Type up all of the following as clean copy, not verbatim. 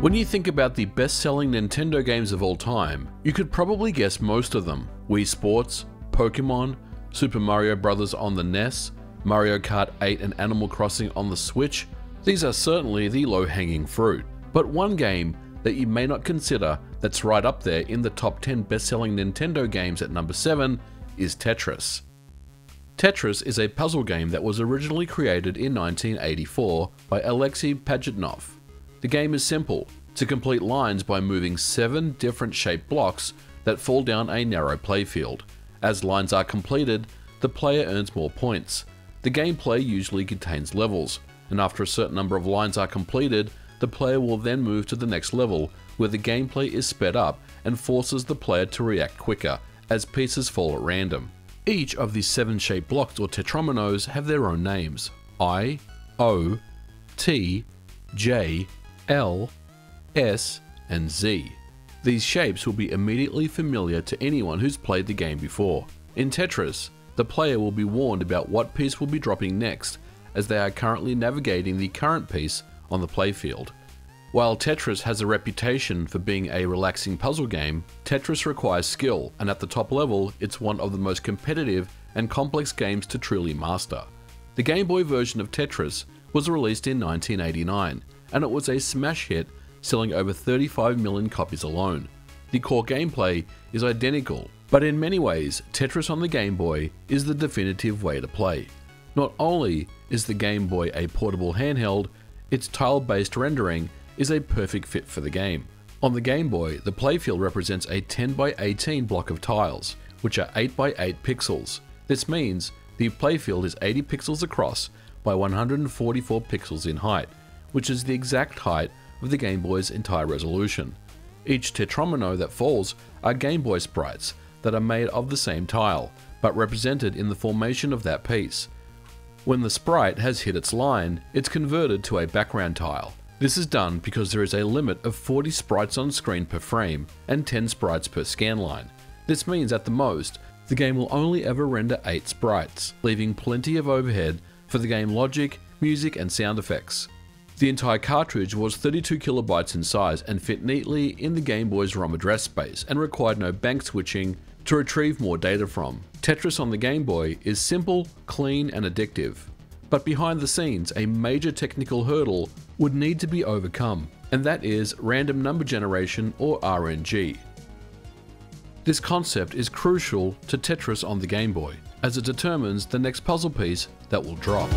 When you think about the best-selling Nintendo games of all time, you could probably guess most of them. Wii Sports, Pokemon, Super Mario Bros. On the NES, Mario Kart 8 and Animal Crossing on the Switch, these are certainly the low-hanging fruit. But one game that you may not consider that's right up there in the top 10 best-selling Nintendo games at number 7 is Tetris. Tetris is a puzzle game that was originally created in 1984 by Alexey Pajitnov. The game is simple, to complete lines by moving 7 different shaped blocks that fall down a narrow playfield. As lines are completed, the player earns more points. The gameplay usually contains levels, and after a certain number of lines are completed, the player will then move to the next level, where the gameplay is sped up and forces the player to react quicker, as pieces fall at random. Each of the 7 shaped blocks or tetrominoes have their own names: I, O, T, J, L, S, and Z. These shapes will be immediately familiar to anyone who's played the game before. In Tetris, the player will be warned about what piece will be dropping next, as they are currently navigating the current piece on the playfield. While Tetris has a reputation for being a relaxing puzzle game, Tetris requires skill, and at the top level, it's one of the most competitive and complex games to truly master. The Game Boy version of Tetris was released in 1989. And it was a smash hit, selling over 35 million copies alone. The core gameplay is identical, but in many ways, Tetris on the Game Boy is the definitive way to play. Not only is the Game Boy a portable handheld, its tile-based rendering is a perfect fit for the game. On the Game Boy, the playfield represents a 10 by 18 block of tiles, which are 8 by 8 pixels. This means the playfield is 80 pixels across by 144 pixels in height, which is the exact height of the Game Boy's entire resolution. Each tetromino that falls are Game Boy sprites that are made of the same tile, but represented in the formation of that piece. When the sprite has hit its line, it's converted to a background tile. This is done because there is a limit of 40 sprites on screen per frame and 10 sprites per scan line. This means at the most, the game will only ever render 8 sprites, leaving plenty of overhead for the game logic, music, and sound effects. The entire cartridge was 32 kilobytes in size and fit neatly in the Game Boy's ROM address space and required no bank switching to retrieve more data from. Tetris on the Game Boy is simple, clean, and addictive. But behind the scenes, a major technical hurdle would need to be overcome, and that is random number generation, or RNG. This concept is crucial to Tetris on the Game Boy, as it determines the next puzzle piece that will drop.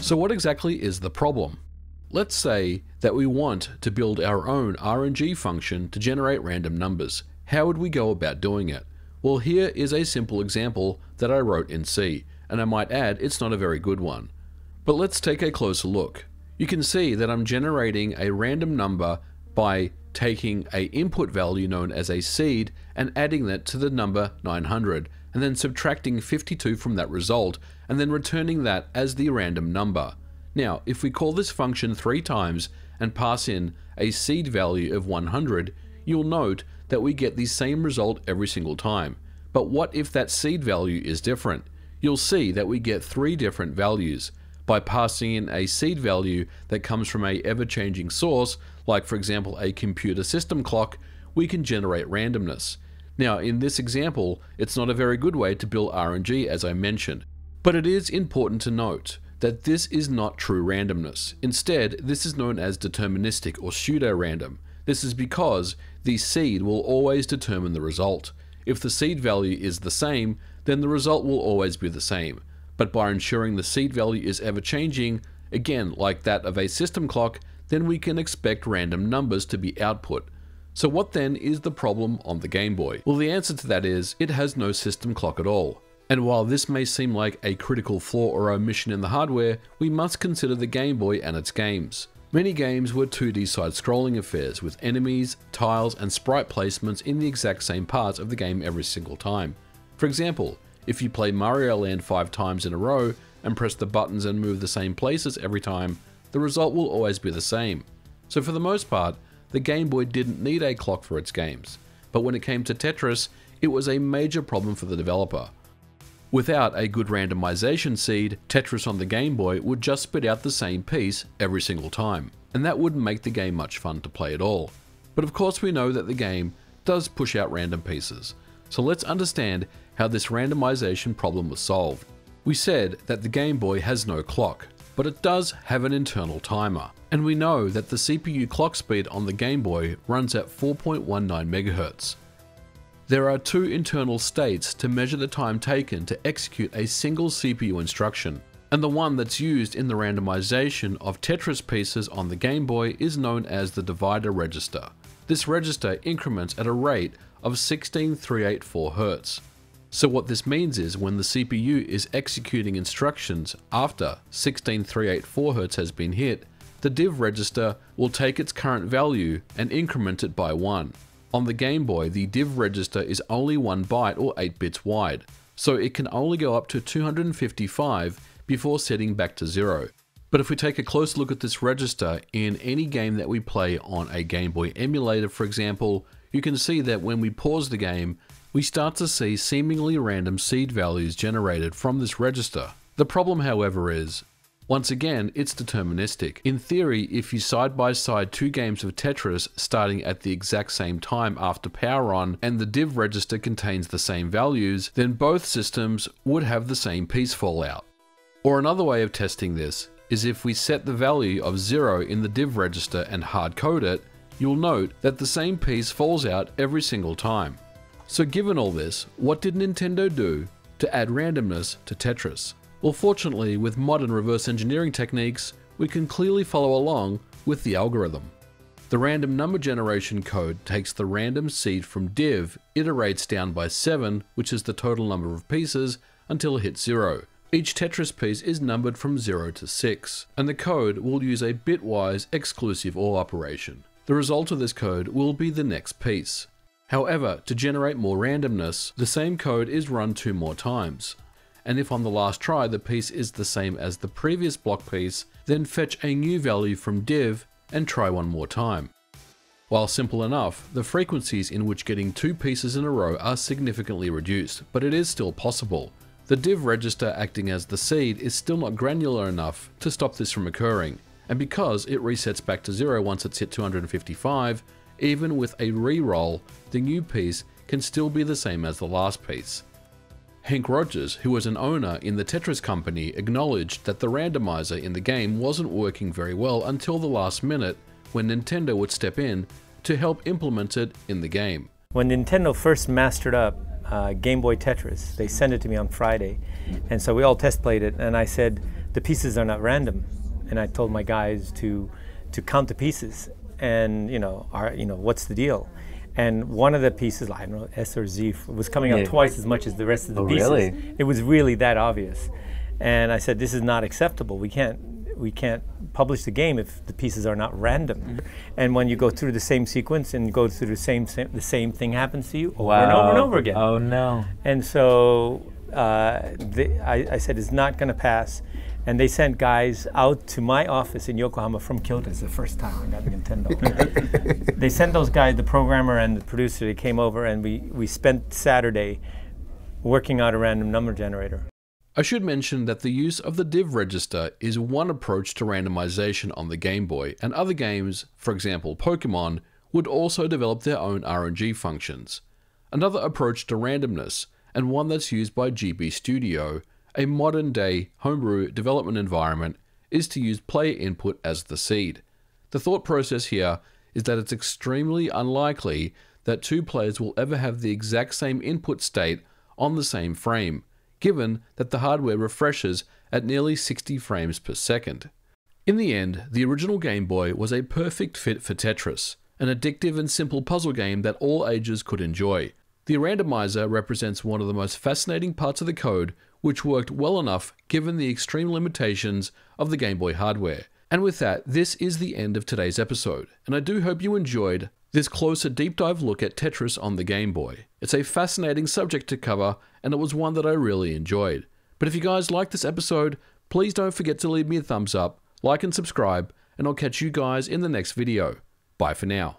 So what exactly is the problem? Let's say that we want to build our own RNG function to generate random numbers. How would we go about doing it? Well, here is a simple example that I wrote in C, and I might add it's not a very good one. But let's take a closer look. You can see that I'm generating a random number by taking an input value known as a seed and adding that to the number 900, and then subtracting 52 from that result, and then returning that as the random number. Now, if we call this function 3 times and pass in a seed value of 100, you'll note that we get the same result every single time. But what if that seed value is different? You'll see that we get 3 different values. By passing in a seed value that comes from an ever-changing source, like for example a computer system clock, we can generate randomness. Now, in this example, it's not a very good way to build RNG, as I mentioned. But it is important to note that this is not true randomness. Instead, this is known as deterministic or pseudo-random. This is because the seed will always determine the result. If the seed value is the same, then the result will always be the same. But by ensuring the seed value is ever-changing, again like that of a system clock, then we can expect random numbers to be output. So what then is the problem on the Game Boy? Well, the answer to that is it has no system clock at all. And while this may seem like a critical flaw or omission in the hardware, we must consider the Game Boy and its games. Many games were 2D side-scrolling affairs with enemies, tiles, and sprite placements in the exact same parts of the game every single time. For example, if you play Mario Land 5 times in a row and press the buttons and move the same places every time, the result will always be the same. So for the most part, the Game Boy didn't need a clock for its games. But when it came to Tetris, it was a major problem for the developer. Without a good randomization seed, Tetris on the Game Boy would just spit out the same piece every single time, and that wouldn't make the game much fun to play at all. But of course we know that the game does push out random pieces, so let's understand how this randomization problem was solved. We said that the Game Boy has no clock, but it does have an internal timer, and we know that the CPU clock speed on the Game Boy runs at 4.19 MHz. There are two internal states to measure the time taken to execute a single CPU instruction, and the one that's used in the randomization of Tetris pieces on the Game Boy is known as the divider register. This register increments at a rate of 16384 Hz. So what this means is when the CPU is executing instructions after 16384 Hz has been hit, the div register will take its current value and increment it by 1. On the Game Boy, the div register is only 1 byte or 8 bits wide, so it can only go up to 255 before setting back to 0. But if we take a close look at this register in any game that we play on a Game Boy emulator, for example, you can see that when we pause the game, we start to see seemingly random seed values generated from this register. The problem, however, is, once again, it's deterministic. In theory, if you side by side two games of Tetris starting at the exact same time after power on and the div register contains the same values, then both systems would have the same piece fallout. Or another way of testing this is if we set the value of 0 in the div register and hard code it, you'll note that the same piece falls out every single time. So given all this, what did Nintendo do to add randomness to Tetris? Well, fortunately, with modern reverse engineering techniques, we can clearly follow along with the algorithm. The random number generation code takes the random seed from div, iterates down by 7, which is the total number of pieces, until it hits 0. Each Tetris piece is numbered from 0 to 6, and the code will use a bitwise exclusive OR operation. The result of this code will be the next piece. However, to generate more randomness, the same code is run 2 more times. And if on the last try the piece is the same as the previous block piece, then fetch a new value from div and try 1 more time. While simple enough, the frequencies in which getting 2 pieces in a row are significantly reduced, but it is still possible. The div register acting as the seed is still not granular enough to stop this from occurring, and because it resets back to 0 once it's hit 255, even with a re-roll, the new piece can still be the same as the last piece. Hank Rogers, who was an owner in the Tetris company, acknowledged that the randomizer in the game wasn't working very well until the last minute, when Nintendo would step in to help implement it in the game. When Nintendo first mastered up Game Boy Tetris, they sent it to me on Friday, and so we all test played it, and I said, the pieces are not random, and I told my guys to count the pieces, and what's the deal? And one of the pieces, I don't know, S or Z, was coming out twice as much as the rest of the pieces. Really? It was really that obvious. And I said, this is not acceptable. We can't publish the game if the pieces are not random. And when you go through the same sequence and go through the same thing happens to you over and over and over again. Oh no. And so I said, it's not gonna pass. And they sent guys out to my office in Yokohama from Kyoto. It's the first time I got the Nintendo. They sent those guys, the programmer and the producer, they came over and we spent Saturday working out a random number generator. I should mention that the use of the div register is one approach to randomization on the Game Boy, and other games, for example Pokemon, would also develop their own RNG functions. Another approach to randomness, and one that's used by GB Studio, a modern-day homebrew development environment, is to use player input as the seed. The thought process here is that it's extremely unlikely that two players will ever have the exact same input state on the same frame, given that the hardware refreshes at nearly 60 frames per second. In the end, the original Game Boy was a perfect fit for Tetris, an addictive and simple puzzle game that all ages could enjoy. The randomizer represents one of the most fascinating parts of the code, which worked well enough given the extreme limitations of the Game Boy hardware. And with that, this is the end of today's episode, and I do hope you enjoyed this closer deep dive look at Tetris on the Game Boy. It's a fascinating subject to cover, and it was one that I really enjoyed. But if you guys liked this episode, please don't forget to leave me a thumbs up, like and subscribe, and I'll catch you guys in the next video. Bye for now.